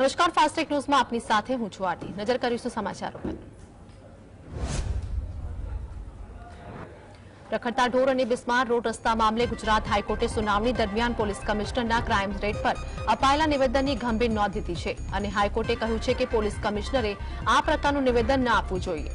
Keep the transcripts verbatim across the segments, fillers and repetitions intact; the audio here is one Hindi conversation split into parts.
નમસ્કાર ફાસ્ટ ટ્રેક ન્યૂઝમાં આપની સાથે હું છું આરતી. નજર કરીશું સમાચારો પર. રખડતા ઢોર અને બિસ્માર રોડ રસ્તા મામલે ગુજરાત હાઈકોર્ટે સુનાવણી દરમિયાન પોલીસ કમિશનરના ક્રાઇમ રેટ પર અપાયેલા નિવેદનની ગંભીર નોંધ લીધી છે અને હાઈકોર્ટે કહ્યું છે કે પોલીસ કમિશનરે આ પ્રકારનું નિવેદન ન આપવું જોઈએ.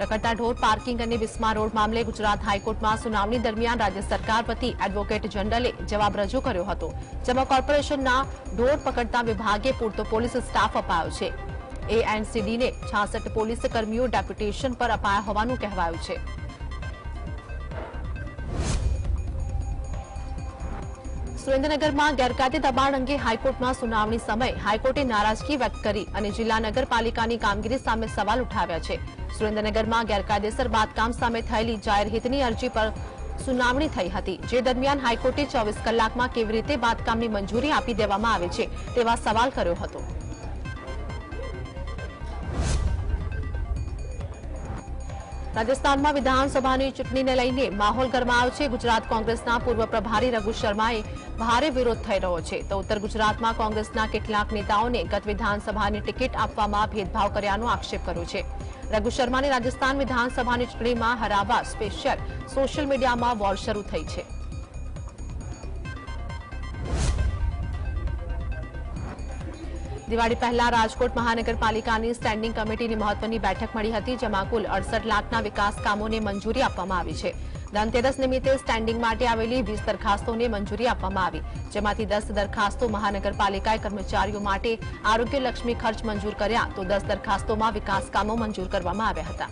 रखड़ता ढोर पार्किंग और बिस्मार रोड मामले गुजरात हाईकोर्ट में सुनावनी दरमियान राज्य सरकार वती एडवोकेट जनरले जवाब रजू कर्यो हतो, जेमां कोर्पोरेशन ढोर पकड़ता विभागे पूरतो पोलीस स्टाफ अपायो छे. एएनसीडी ने छियासठ पोलीस कर्मीओ डेप्यूटेशन पर अपाया होवानुं कहेवायुं छे. सुरेन्द्रनगर में गैरकायदे दबाण अंगे हाईकोर्ट में सुनावनी समय हाईकोर्टे नाराजगी व्यक्त करी और जिला नगरपालिका की कामगीरी सामे सवाल उठाव्या छे. सुरेन्द्रनगर में गैरकायदेसर बांधकाम सामे थयेली जाहेर हितनी अरजी पर सुनावणी थई हती, जे दरमियान हाईकोर्टे चौबीस कलाक में केवी रीते बांधकामनी मंजूरी आपी देवामां आवे छे तेवा सवाल कर्यो हतो. राजस्थान में विधानसभा की चूंटणी ने लईने माहौल गरमायो छे. गुजरात कांग्रेसना पूर्व प्रभारी रघु शर्माए भारे विरोध थई रह्यो छे. तो उत्तर गुजरात में कांग्रेसना केटलाक नेताओने गत विधानसभा की टिकट आपवामां भेदभाव कर्यानो आक्षेप कर्यो छे. रघु शर्मा ने राजस्थान विधानसभा की चूंटणी में हरावा स्पेशल सोशियल मीडिया में वॉर शुरू थई छे. दिवाळी पहला राजकोट महानगरपालिकानी स्टेन्डिंग कमिटीनी महत्वनी बैठक मळी हती, जेमां कुल अड़सठ लाखना विकास कामोने मंजूरी आपवामां आवी छे. धनतेरस निमित्ते स्टेन्डिंग माटे आवेली वीस दरखास्तोने मंजूरी आपवामां आवी, जेमांथी दस दरखास्तो महानगरपालिकाए कर्मचारीओ माटे आरोग्य लक्ष्मी खर्च मंजूर कर्या, तो दस दरखास्तोमां विकास कामो मंजूर करवामां आव्या हता.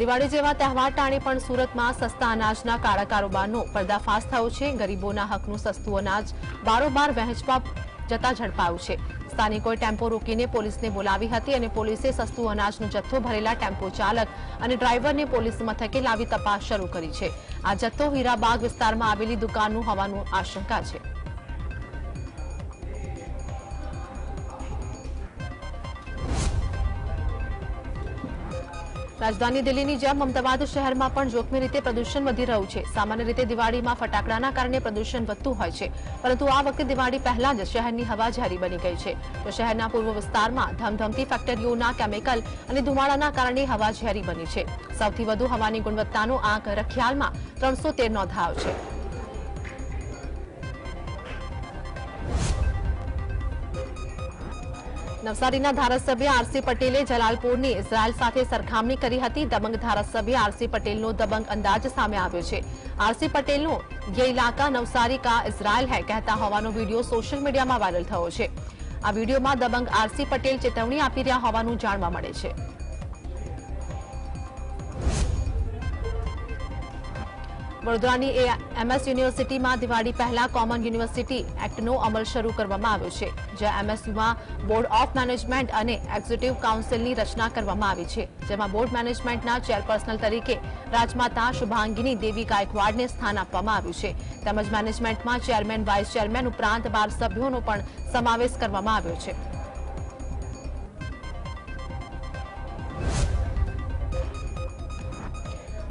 दिवाळी जेवा तहेवार टाणे पण सूरतमां सस्ता अनाजना काळा कारोबारनो पर्दाफाश थयो छे. गरीबोना हकनुं सस्तुं अनाज बारोबार वહેંચવા જતા ઝડપાયું છે. સ્થાનિકોએ ટેમ્પો રોકીને પોલીસને બોલાવી હતી અને પોલીસે સસ્તું અનાજનો જથ્થો ભરેલા ટેમ્પો ચાલક અને ડ્રાઈવરને પોલીસ મથકે લાવી તપાસ શરૂ કરી છે. આ જથ્થો હીરાબાગ વિસ્તારમાં આવેલી દુકાનનું હોવાનું આશંકા છે. राजधानी दिल्ली की जेम अमदावाद शहर में पण जोखमी रीते प्रदूषण वधी रह्युं छे. सामान्य रीते दिवाड़ी में फटाकड़ा कारण प्रदूषण वधतुं होय छे, परंतु आ वखते दिवाड़ी पहला ज शहरनी हवा झेरी बनी गई है. तो शहरना पूर्व विस्तार में धमधमती फेक्टरीओना केमिकल अने धुमाड़ाना कारणे हवा झेरी बनी है. सौथी वधु हवानी गुणवत्तानो आंक रखियाल में त्रणसो तेर नोंधायो छे. नवसारीना धारासभ्य आरसी पटेले जलालपुरनी इजरायल साथे सरखामणी करी हती. दबंग धारासभ्य आरसी पटेलनो दबंग अंदाज सामे आव्यो छे. आरसी पटेलनो ये इलाका नवसारी का इजरायल है कहता होवानो वीडियो सोशल मीडिया में वायरल थयो छे. आ वीडियो में दबंग आरसी पटेल चेतवणी आपी रह्या होवानुं जाणवा मळे छे. वडोदरानी एमएस यूनिवर्सिटी में दिवाड़ी पहला कॉमन यूनिवर्सिटी एक्टनो अमल शुरू करवामां आव्यो छे, ज्यां एमएसयू में बोर्ड ऑफ मैनेजमेंट और एक्जिक्यूटिव काउंसिल की रचना करवामां आवी छे, जेमां बोर्ड मैनेजमेंटना चेरपर्सनल तरीके राजमाता शुभांगिनी देवी गायकवाड ने स्थान आपवामां आव्युं छे. તેમજ મેનેજમેન્ટમાં चेयरमैन वाइस चेयरमैन उपरांत बार सभ्योंनो पण समावेश करवामां आव्यो छे.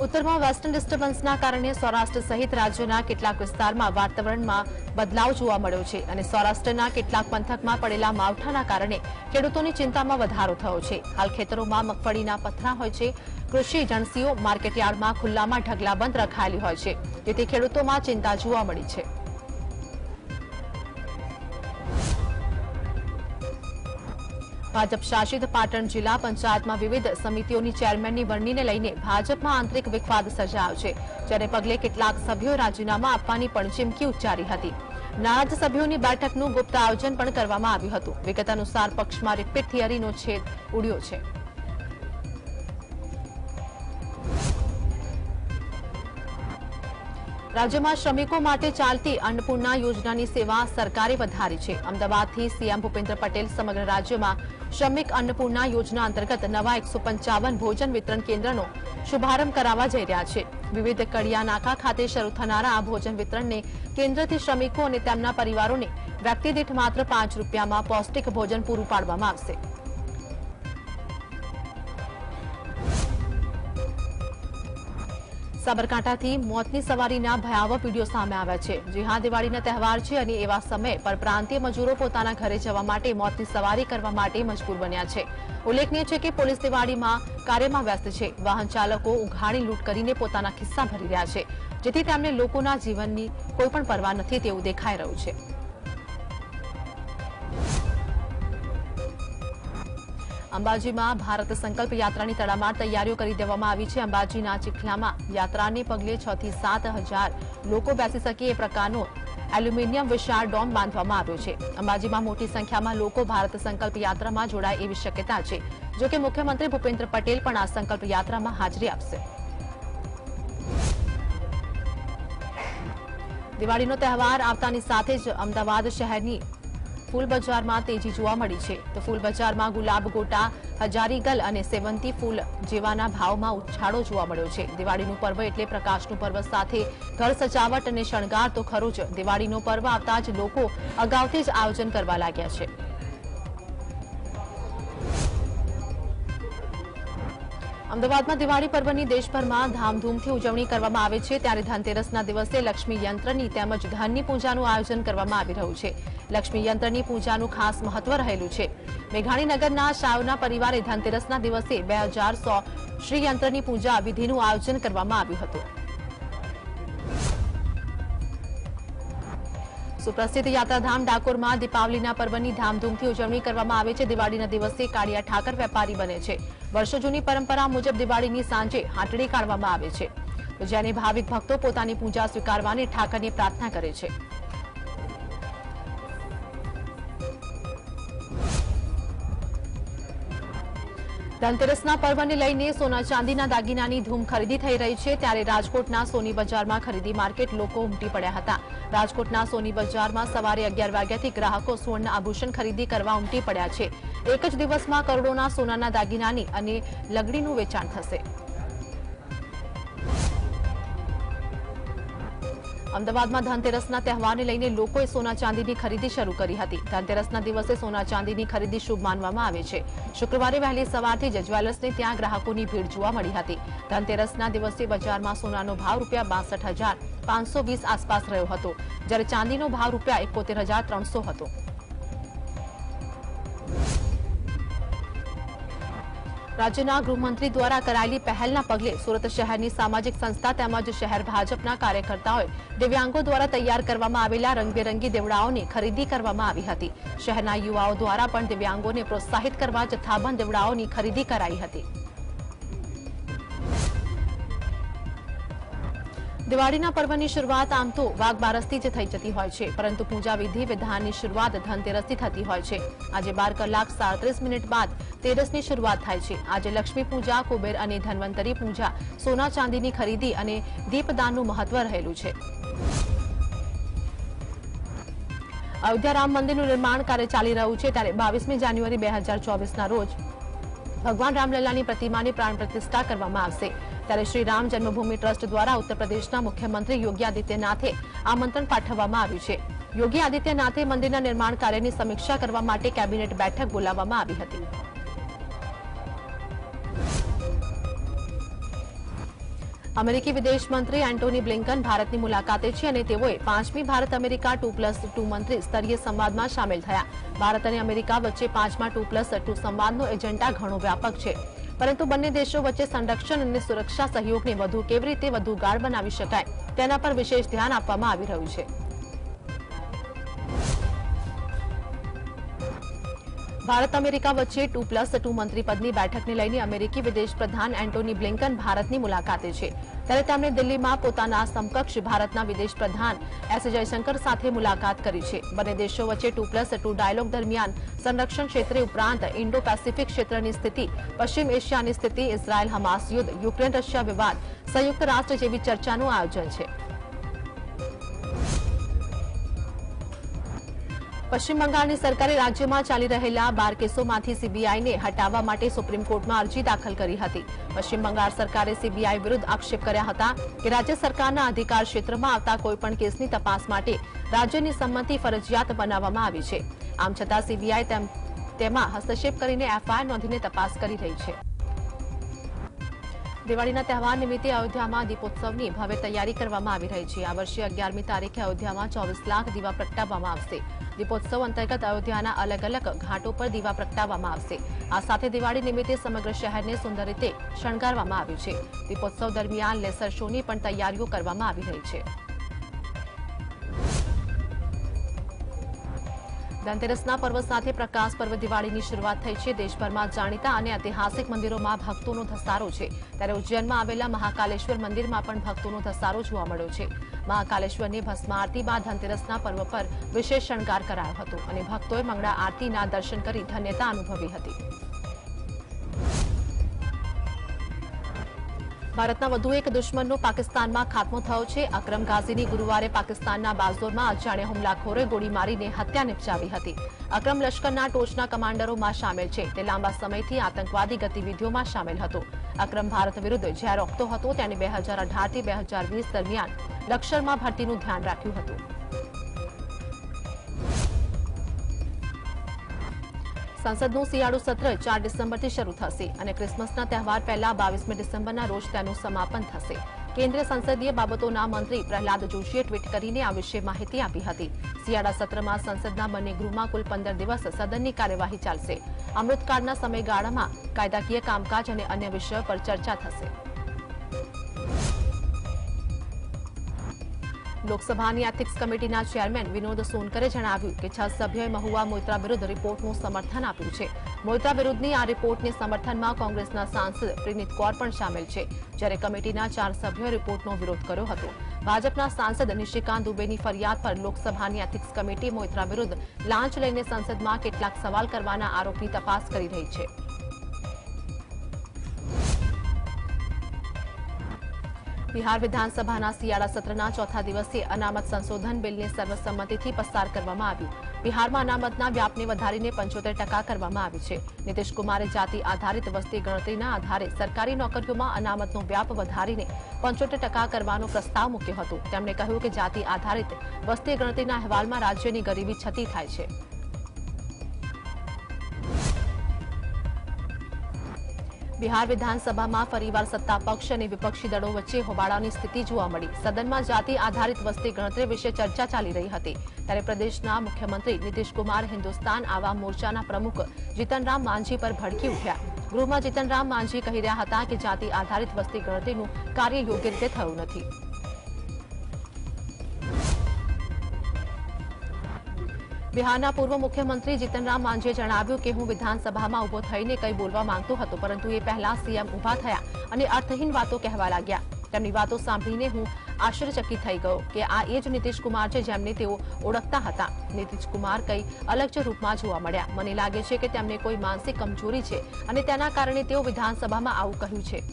उत्तर में वेस्टर्न डिस्टर्बन्स कारण सौराष्ट्र सहित राज्य के विस्तार में वातावरण में बदलाव जोवा मळ्यो छे और सौराष्ट्र के पंथक में पड़ेला मावठा कारण खेडूतों की चिंता में वधारो थयो छे. हाल खेतरों में मगफड़ी पथरा होय छे. कृषि एजेंसीओ मार्केटयार्ड में खुला में ढगलाबंद रखायेली होय छे, जेथी खेडूतों में चिंता जोवा मळी छे. भाजप शासित पाटण जिला पंचायत में विविध समितियों की चेरमेन की वरणी ने लईने भाजप में आंतरिक विवाद सर्जायो छे, जेने पगले केटलाक सभ्यों राजीनामा आपवानी पण चीमकी उच्चारी हती. नाराज सभ्यों की बैठकनुं गुप्त आयोजन पण करवामां आव्युं हतुं. विगत अनुसार पक्ष में रिपीट थीयरीनो छेद उड्यो छे. राज्य में श्रमिकों माटे चालती अन्नपूर्णा योजना की सेवा सरकारे वधारी छे. अमदावादथी सीएम भूपेन्द्र पटेल समग्र राज्य में श्रमिक अन्नपूर्णा योजना अंतर्गत नवा एक सौ पंचावन भोजन वितरण केन्द्रनो शुभारंभ करावा जई रह्या छे. विविध कड़ियानाका खाते शुरू थनारा आ भोजन वितरण ने केन्द्रथी श्रमिकों अने तेमना परिवारोने व्यक्ति दीठ मात्र पांच रूपियामां पौष्टिक भोजन पूरुं पाडवामां आवशे. સાબરકાંઠાથી મોતની સવારીના ભયાવહ વિડીયો સામે આવ્યા છે। જી હા, દિવાળીનો તહેવાર છે અને એવા સમયે પરપ્રાંતીય મજૂરો પોતાના ઘરે જવા માટે મોતની સવારી કરવા માટે મજબૂર બન્યા છે। ઉલ્લેખનીય છે કે પોલીસ દિવાળીમાં કાર્યમાં વ્યસ્ત છે। વાહન ચાલકો ઉઘાડી લૂંટ કરીને પોતાના ખિસ્સા ભરી રહ્યા છે, જેથી તેમને લોકોના જીવનની કોઈ પણ પરવા નથી તેવું દેખાઈ રહ્યું છે। अंबाजी में भारत संकल्प यात्रा की तड़ामार तैयारी कर देवामां आवी छे। अंबाजी चिखला में यात्रा ने पगले छ थी सात हजार लोग बेसी सके प्रकार एल्युमिनियम विशाल डॉम बांधवामां आव्यो छे। अंबाजी में मोटी संख्या में लोग भारत संकल्प यात्रा में जोड़ाय एवी शक्यता छे। जो कि मुख्यमंत्री भूपेन्द्र पटेल पण आ संकल्प यात्रा में हाजरी आपशे। दिवाळीनो तहेवार आवतानी साथे ज अमदावाद शहेरनी फूल बजार में तेजी जोवा मळी छे। तो फूल बजार में गुलाब गोटा हजारीगल और सेवंती फूल जेवाना भाव में उछाड़ो जोवा मळ्यो छे। दिवाळीनु पर्व एटले प्रकाशनु पर्व साथे घर सजावट अने शणगार तो खरो ज। दिवाळीनो पर्व आवता ज लोको अगाउथी ज आयोजन करवा लाग्या छे। अमदावाद में दिवाड़ी पर्व की देशभर में धामधूम की उजवणी करवामां आवे छे। त्यारे धनतेरस दिवसे लक्ष्मी यंत्रनी तेमज धननी पूजा आयोजन करवामां आवी रह्युं छे। लक्ष्मी यंत्रनी पूजा खास महत्व रहेलुं छे। मेघाणीनगरना शायोना परिवारे धनतेरस दिवसे बे हजार सौ श्रीयंत्रनी पूजा विधिनु आयोजन करवामां आव्युं हतुं। सुप्रसिद्ध यात्राधाम डाकोर में दीपावली पर्व की धामधूम की उजवणी करवामां आवे छे। दिवाड़ी दिवसे काड़िया ठाकर वेपारी बने छे। वर्षो जूनी परंपरा मुजब दिवाड़ी की सांजे हाटडी काढवामां आवे छे। तो जेने भाविक भक्तो पोतानी पूजा स्वीकारवाने ठाकरने प्रार्थना करे छे। धनतेरस पर्व ने लईने सोना चांदी दागीना की धूम खरीदी थई रही है। त्यारे राजकोटना सोनी बजार में खरीदी मार्केट लोग उमटी पड़ा था। राजकोटना सोनी बजार में सवारे अगियार वाग्याथी ग्राहकों स्वर्ण आभूषण खरीदी करवा उमटी पड़ा है। एक ज दिवस में करोड़ों सोना दागीना अने लगड़ीनु वेचाण थशे। अमदावाद में धनतेरस त्यौहार ने लईने लोकोए सोना चांदी की खरीदी शुरू करी हती। धनतेरस दिवसे सोना चांदी की खरीदी शुभ मानवामां आवे छे। शुक्रवार वहेली सवारथी ज ज्वेलर्स ने त्यां ग्राहकों की भीड़ जोवा मळी हती। धनतेरस दिवसे बजार में सोनानो भाव रूपिया बासठ हजार पांच सौ वीस आसपास रह्यो हतो, ज्यारे चांदीनो भाव रूपिया एकोतेर हजार त्रण सौ हतो। राज्यना गृहमंत्री द्वारा करायेली पहलना पगले सूरत शहरनी सामाजिक संस्था तेमज शहर भाजपना कार्यकर्ताओं दिव्यांगों द्वारा तैयार करवामां आवेला रंगबेरंगी देवड़ाओनी खरीदी करवामां आवी हती। शहरना युवाओं द्वारा पण दिव्यांगोने प्रोत्साहित करवा जथ्थाबंध देवड़ाओनी खरीदी कराई हती। दिवाळीना पर्वनी शुरुआत आम तो वाघ बारसथी ज थई जती होय छे, परंतु पूजा विधि विधाननी शुरुआत धनतेरसथी थती होय छे। आजे बार कलाक साड़ीस मिनिट बाद तेरसनी शुरुआत थाय छे। आजे लक्ष्मी पूजा, कुबेर अने धनवंतरी पूजा, सोना चांदीनी खरीदी अने दीपदाननुं महत्व रहेलुं छे। अयोध्या राम मंदिरनुं निर्माण कार्य चाली रह्युं छे, त्यारे बावीसमी जान्युआरी बे हजार चौवीस ना रोज भगवान रामलल्लानी प्रतिमाने प्राण प्रतिष्ठा करवामां आवशे। त्यारे श्री राम जन्मभूमि ट्रस्ट द्वारा उत्तर प्रदेशना मुख्यमंत्री योगी आदित्यनाथे आमंत्रण पाठववामां आव्युं छे। योगी आदित्यनाथे मंदिरना निर्माण कार्यनी समीक्षा करवा माटे कैबिनेट बैठक बोलाववामां आवी हती। अमेरिकी विदेश मंत्री एंटोनी ब्लिंकन भारत की मुलाकाते छे अने तेओए पांचमी Bharat America two plus two मंत्री स्तरीय संवाद में शामिल थया। भारत और अमेरिका वच्चे पांचमा टू प्लस टू संवादनो एजेंडा घणो व्यापक छे, परंतु बने देशों वच्चे संरक्षण और सुरक्षा सहयोग ने वधु केवी रीते वधु गाढ़ बनावी शकाय तेना पर विशेष ध्यान आपवामां आवी रह्युं छे। भारत अमेरिका वच्चे टू प्लस टू मंत्रीपद की बैठक ने लईने अमेरिकी विदेश प्रधान एंटोनी ब्लिंकन भारत की मुलाकाते छे। त्यारे तेमणे दिल्ली में पोताना समकक्ष भारतना विदेश प्रधान एस जयशंकर साथे मुलाकात करी छे। बने देशों वच्चे टू प्लस टू डायलॉग दरमियान संरक्षण क्षेत्र उपरांत इंडो पेसिफिक क्षेत्र की स्थिति, पश्चिम एशिया की स्थिति, इस्रायल हमास युद्ध, यूक्रेन रशिया विवाद, संयुक्त राष्ट्र जेवी चर्चानुं आयोजन है। पश्चिम बंगाल सरकारे राज्य में चाली रहेला बार केसों में सीबीआई ने हटावा माटे सुप्रीम कोर्ट में अरजी दाखल करी हती। पश्चिम बंगाल सरकारे सीबीआई विरुद्ध आक्षेप कर्या हता कि राज्य सरकारना अधिकार क्षेत्र में आता कोईपण केसनी तपास माटे राज्यनी सम्मति फरजियात बनाववामां आवी छे। आम छतां सीबीआई तेमां हस्तक्षेप करीने एफआईआर नोंधीने तपास करी रही है। દિવાળીના તહેવાર નિમિત્તે અયોધ્યામાં દીપોત્સવની ભવ્ય તૈયારી કરવામાં આવી રહી છે। આ વર્ષે અગિયારમી તારીખે અયોધ્યામાં ચોવીસ લાખ દીવા પ્રગટાવવામાં આવશે। દીપોત્સવ અંતર્ગત અયોધ્યાના અલગ અલગ ઘાટો પર દીવા પ્રગટાવવામાં આવશે। આ સાથે દિવાળી નિમિત્તે સમગ્ર શહેરને સુંદર રીતે શણગારવામાં આવ્યું છે। દીપોત્સવ દરમિયાન લેસર શોની પણ તૈયારીઓ કરવામાં આવી રહી છે। ધનતેરસના પર્વ સાથે પ્રકાશ પર્વ દિવાળીની શરૂઆત થઈ છે। દેશભરમાં જાણીતા અને ઐતિહાસિક મંદિરોમાં ભક્તોનો ધસારો છે, ત્યારે ઉજ્જૈનમાં આવેલા મહાકાલેશ્વર મંદિરમાં પણ ભક્તોનો ધસારો જોવા મળ્યો છે। મહાકાલેશ્વરની ભસ્મ આરતી બાદ ધનતેરસના પર્વ પર વિશેષ શણગાર કરાયો હતો અને ભક્તોએ મંગળા આરતીના દર્શન કરી ધન્યતા અનુભવી હતી। ભારતના વધુ એક દુશ્મનનો પાકિસ્તાનમાં ખાત્મો થયો છે। અકરમ ગાઝીની ગુરુવારે પાકિસ્તાનના બાઝોરમાં અજાણ્યા હુમલાખોરોએ ગોળી મારીને હત્યા નિપજાવી હતી। અકરમ લશ્કરના ટોચના કમાન્ડરોમાં સામેલ છે। તે લાંબા સમયથી આતંકવાદી ગતિવિધિઓમાં સામેલ હતો। અકરમ ભારત વિરુદ્ધ જ્યારે રોકતો હતો ત્યારે બે હજાર અઢારથી બે હજાર વીસ દરમિયાન લશ્કરમાં ભરતીનું ધ્યાન રાખ્યું હતું। સંસદનું શિયાળુ સત્ર ચાર ડિસેમ્બરથી શરૂ થશે અને ક્રિસમસના તહેવાર પહેલા બાવીસમી ડિસેમ્બરના રોજ તેનું સમાપન થશે। કેન્દ્રીય સંસદીય બાબતોના મંત્રી પ્રહલાદ જોશીએ ટ્વીટ કરીને આ વિશે માહિતી આપી હતી। શિયાળા સત્રમાં સંસદના બંને ગૃહમાં કુલ પંદર દિવસ સદનની કાર્યવાહી ચાલશે। અમૃતકાળના સમયગાળામાં કાયદાકીય કામકાજ અને અન્ય વિષયો પર ચર્ચા થશે। લોકસભાની એથિક્સ કમિટીના ચેરમેન વિનોદ સોનકરે જણાવ્યું કે છ સભ્યોએ મહુવા મોઇત્રા વિરુદ્ધ રિપોર્ટનું સમર્થન આપ્યું છે। મોઇત્રા વિરુદ્ધની આ રિપોર્ટને સમર્થનમાં કોંગ્રેસના સાંસદ પ્રિનીત કૌર પણ સામેલ છે, જ્યારે કમિટીના ચાર સભ્યોએ રિપોર્ટનો વિરોધ કર્યો હતો। ભાજપના સાંસદ નિશિકાંત દુબેની ફરિયાદ પર લોકસભાની એથિક્સ કમિટી મોઇત્રા વિરુદ્ધ લાંચ લઈને સંસદમાં કેટલાક સવાલ કરવાના આરોપની તપાસ કરી રહી છે। बिहार विधानसभा शियाळा सत्रना चौथा दिवसे अनामत संशोधन बिल ने सर्वसम्मति पसार करवामां आव्युं। बिहार में अनामतना व्यापने वधारीने पंचोतेर टका करवामां आवी छे। नीतीश कुमारे जाति आधारित वस्ती गणतरीना आधारे सरकारी नौकरीओमां अनामतनो व्याप वधारीने पंचोतेर टका करवानो प्रस्ताव मूक्यो हतो। તેમણે કહ્યું કે જાતિ આધારિત વસ્તી ગણતરીના અહેવાલમાં રાજ્યની ગરીબી છતી થાય છે। बिहार विधानसभा में फरीवार सत्ता पक्ष और विपक्षी दलों वच्चे होबाड़ा की स्थिति जोवा मळी। सदन में जाति आधारित वस्ती गणतरी विषे चर्चा चाली रही थी, त्यारे प्रदेश मुख्यमंत्री नीतीश कुमार हिंदुस्तान आवाम मोर्चा प्रमुख जीतनराम मांझी पर भड़की उठ्या। गृह में जीतनराम मांझी कही रहा था कि जाति आधारित वस्ती गणतरीनु कार्य योग्य रीते थयुं नथी। बिहारना पूर्व मुख्यमंत्री जीतनराम मांझीए जणाव्युं के हूँ विधानसभा में उभो थईने कई बोलवा मांगतो हतो, परंतु ए पहला सीएम उभा थया अने अर्थहीन बातों कहवा लाग्या। तेमनी बातों सांभळीने हूँ आश्चर्यचकित थई गयो के आ ए ज नीतीश कुमार छे जेमने तेओ ओळखता हता। नीतीश कुमार कई अलग ज रूपमां जोवा मळ्या। मने लागे छे के तेमने कोई मानसिक कमजोरी छे अने तेना कारणे तेओ विधानसभामां आवुं कह्युं छे।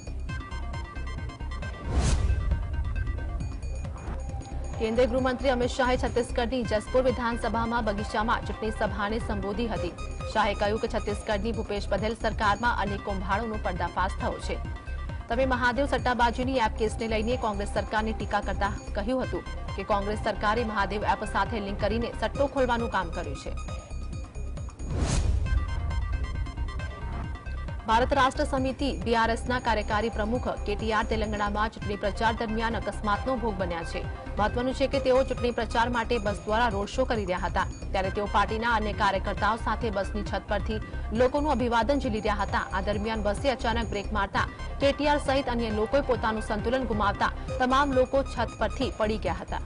केन्द्रीय गृहमंत्री अमित शाहे छत्तीसगढ़ जसपुर विधानसभा में बगीचा में चूंटनी सभा ने संबोधी थी। शाहे कहू कि छत्तीसगढ़ की भूपेश बघेल सरकार में अनेक कौभाड़ों पर्दाफाश थयो छे। तमे महादेव सट्टाबाजी एप केस ने लईने कांग्रेस सरकार ने टीका करता कहू हतुं कि कांग्रेस सरकारे महादेव एप साथे लिंक करीने सट्टो खोलवानुं काम कर्युं छे। भारत राष्ट्र समिति बीआरएसना कार्यकारी प्रमुख केटीआर तेलंगाणामां चूंटणी प्रचार दरमियान अकस्मातनो भोग बन्या छे। महत्वनुं छे के तेओ चूंटणी प्रचार माटे बस द्वारा रोड शो करी रह्या हता, त्यारे तेओ पार्टीना अन्य कार्यकर्ताओ साथे बसनी छत परथी लोकोनुं अभिवादन झीली रह्या हता। आ दरमियान बसे अचानक ब्रेक मारता केटीआर सहित अन्य लोकोए पोतानुं संतुलन गुमावता तमाम लोको छत परथी पड़ी गया हता।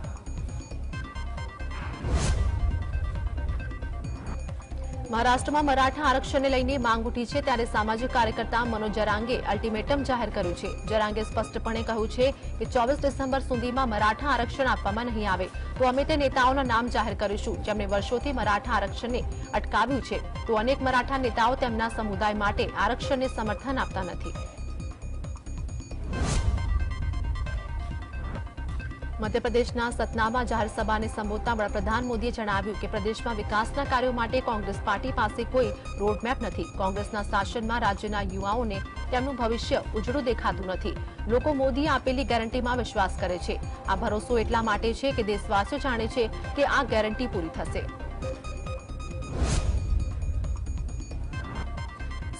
महाराष्ट्र में मराठा आरक्षण ने लईने मांग उठी है, त्यारे सामाजिक कार्यकर्ता मनोज जरांगे अल्टिमेटम जाहिर कर्युं छे। जरांगे स्पष्टपणे कह्युं छे कि चौबीस डिसेम्बर सुधी में मराठा आरक्षण आपवामां नहीं आवे तो अमे ते नेताओना नाम जाहिर करीशुं जेमणे वर्षोथी मराठा आरक्षण ने अटकाव्युं छे। तो अनेक मराठा नेताओ तेमना समुदाय माटे आरक्षण ने समर्थन आपता नथी। मध्यप्रदेशना सतना में जाहिर सभा ने संबोधता वडाप्रधान मोदीए जणाव्युं के प्रदेश में विकासना कार्यों माटे कांग्रेस पार्टी पासे कोई रोडमेप नथी। कांग्रेसना शासनमा राज्यना युवाओने तेमनुं भविष्य उज्जळुं देखातुं नथी। लोको मोदीए आपेली गेरंटी में विश्वास करे छे। आ भरोसो एटला माटे छे के देशवासीओ जाणे छे के आ गेरंटी पूरी थशे।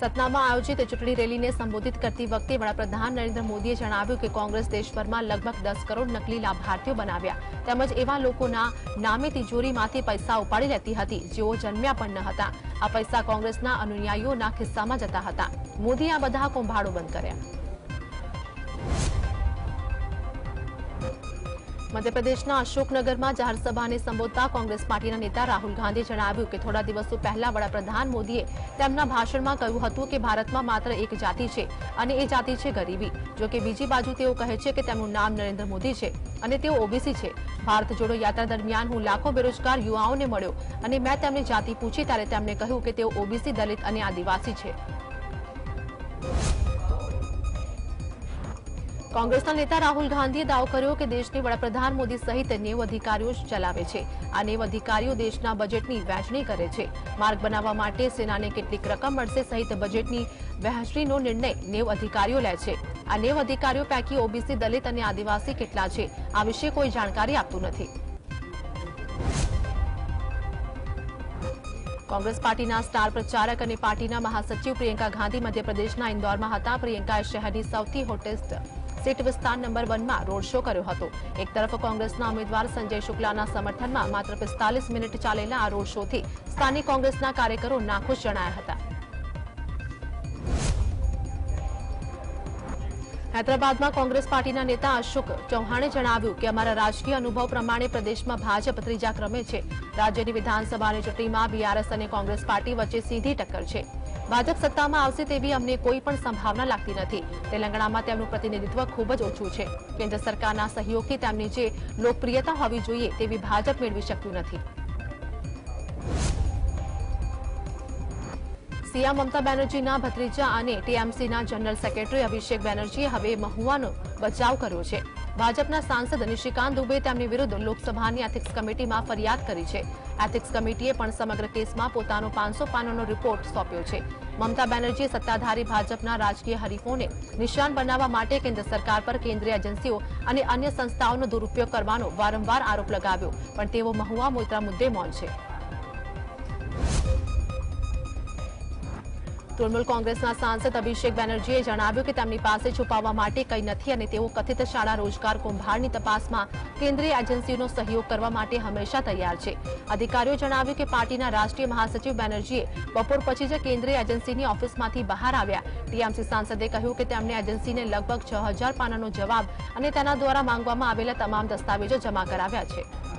सतना में आयोजित चूंटणी रेली ने संबोधित करती वखते वडाप्रधान नरेन्द्र मोदीए जणाव्युं के कांग्रेस देशभर में लगभग दस करोड़ नकली लाभार्थीओ बनाव्या तेमज एवा लोकोना नामे तिजोरीमांथी पैसा उपाड़ी लेती हती जेओ जन्म्या पण न हता। आ पैसा कांग्रेसना अनुयायीओना खिस्सामां जता हता। मोदीए आ बधा कोंभाडो बंद कर्या। मध्यप्रदेशना अशोकनगर में जाहिर सभा ने संबोधता कांग्रेस पार्टी नेता राहुल गांधी जणाव्युं के थोड़ा दिवसों पहला वडाप्रधान मोदीए तेमना भाषण में कह्युं हतुं के भारत में मात्र एक जाति है और ए जाति है गरीबी। जो कि बीजी बाजू तेओ कहे छे के तेमनुं नाम नरेन्द्र मोदी है अने तेओ ओबीसी है। भारत जोड़ो यात्रा दरमियान हूँ लाखों बेरोजगार युवाओने मळ्यो अने मैं तेमनी जाति पूछी त्यारे तेमणे कह्युं के तेओ ओबीसी दलित अने आदिवासी है। कांग्रेसना नेता राहुल गांधीए दावो कर्यो के देश ने वडाप्रधान मोदी सहित नेव अधिकारीओ चलावे छे। आ नेव अधिकारीओ देशना बजेटनी वहेंचणी करे छे। मार्ग बनावा माटे सेनाने केटलीक रकम मळशे सहित बजेटनी वहेंचणीनो निर्णय नेव अधिकारीओ ले छे। आ नेव अधिकारीओ पैकी ओबीसी दलित अने आदिवासी केटला छे आ विषे कोई जाणकारी आपतुं नथी। कांग्रेस पार्टीना स्टार प्रचारक अने पार्टीना महासचिव प्रियंका गांधी मध्यप्रदेशना इंदौरमां हता। प्रियंकाए शहरनी सौथी होटेस्ट सीट विस्तार नंबर वन में रोड शो कर्यो हतो। एक तरफ कांग्रेसना उम्मीदवार संजय शुक्लाना समर्थन में मात्र पैंतालीस मिनिट चालेला आ रोड शो थी स्थानिक कांग्रेसना कार्यकरो नाखुश जणाया हता। हैदराबाद में कांग्रेस पार्टीना नेता अशोक चौहाने जणाव्युं के अमारा राजकीय अनुभव प्रमाणे प्रदेश में भाजप त्रीजा क्रमे छे। राज्यनी विधानसभानी चूंटणीमां बीआरएस अने कांग्रेस पार्टी वच्चे सीधी टक्कर छे। भाजप सत्ता में आवशे तेवी अमने कोई पण संभावना लागती नथी। तेलंगाणा में तेमनुं प्रतिनिधित्व खूब ज ओछुं छे। केन्द्र सरकारना सहयोगथी तेमनी जे लोकप्रियता होवी जोईए तेवी भाजप मेळवी शक्युं नथी। सीएम ममता बेनर्जीना भत्रीजा अने टीएमसीना जनरल सेक्रेटरी अभिषेक बेनर्जीए हवे महुआनो बचाव कर्यो छे। भाजपना सांसद निशिकांत दुबे तेमनी विरुद्ध लोकसभानी एथिक्स कमिटी में फरियाद करी छे। एथिक्स कमिटीए पण समग्र केस में पोतानो पांच सौ पानोनो रिपोर्ट सौंप्यो छे। ममता बेनर्जीए सत्ताधारी भाजपना राजकीय हरीफोने निशान बनावा माटे केन्द्र सरकार पर केन्द्रीय एजेंसीओ अने अन्य संस्थाओनो दुरुपयोग करवानो वारंवार आरोप लगाव्यो पण तेओ महुआ मोइत्रा मुद्दे मौन छे। तृणमूल कांग्रेसना सांसद अभिषेक बेनर्जीए जणाव्युं के तेमनी पासे छुपाववा माटे कंई नथी अने तेओ कथित शाळा रोजगार कौभांडनी तपासमां केन्द्रीय एजेंसीओनो सहयोग करवा माटे हमेशा तैयार छे। अधिकारीओए जणाव्युं के पार्टीना राष्ट्रीय महासचिव बेनर्जीए बपोर पछी ज केन्द्रीय एजेंसीनी ऑफिसमांथी बहार આવ્યા। टीएमसी सांसदे कह्युं के तेमणे एजेंसीने लगभग छह हज़ार पानानो जवाब अने तेना द्वारा मांगवामां आवेला तमाम दस्तावेजो जमा कराव्या छे।